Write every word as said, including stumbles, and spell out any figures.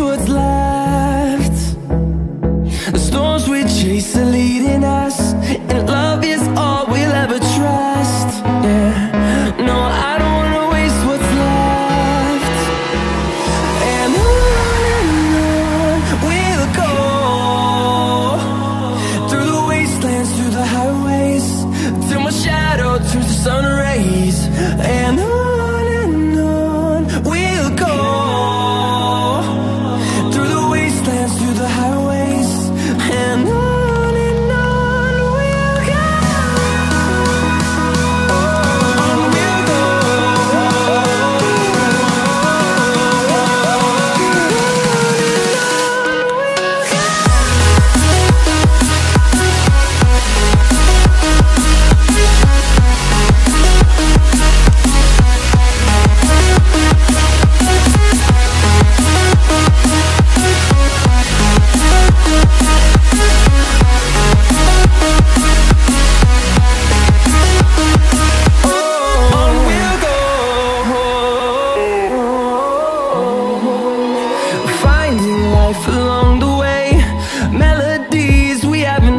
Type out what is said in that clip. what's left. The storms we chase are leading us, and love is all we'll ever trust. Yeah, no, I don't wanna waste what's left. And on and on we'll go, through the wastelands, through the highways, till my shadow turns to sun rays. And on for